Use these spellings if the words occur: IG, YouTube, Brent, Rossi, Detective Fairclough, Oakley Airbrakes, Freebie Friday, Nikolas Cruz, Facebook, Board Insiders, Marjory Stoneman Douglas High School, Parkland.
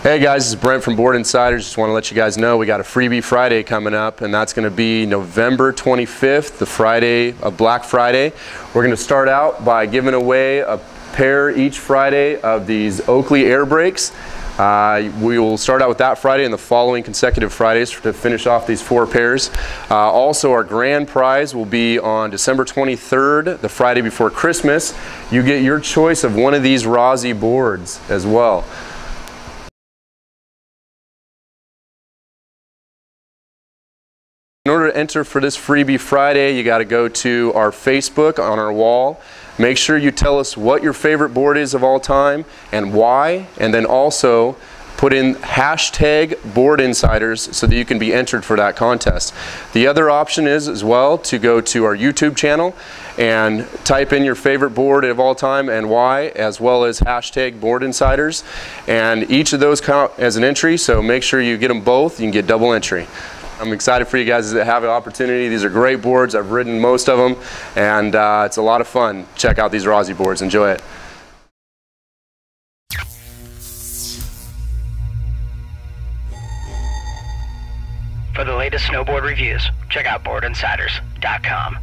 Hey guys, this is Brent from Board Insiders. Just want to let you guys know we got a Freebie Friday coming up, and that's going to be November 25th, the Friday of Black Friday. We're going to start out by giving away a pair each Friday of these Oakley Airbrakes. We will start out with that Friday and the following consecutive Fridays to finish off these four pairs. Also, our grand prize will be on December 23rd, the Friday before Christmas. You get your choice of one of these Rossi boards as well. In order to enter for this Freebie Friday, you got to go to our Facebook on our wall. Make sure you tell us what your favorite board is of all time and why, and then also put in hashtag Board Insiders so that you can be entered for that contest. The other option is as well to go to our YouTube channel and type in your favorite board of all time and why, as well as hashtag Board Insiders, and each of those count as an entry, so make sure you get them both. You can get double entry. I'm excited for you guys to have an opportunity. These are great boards. I've ridden most of them, and it's a lot of fun. Check out these Rossi boards. Enjoy it. For the latest snowboard reviews, check out BoardInsiders.com.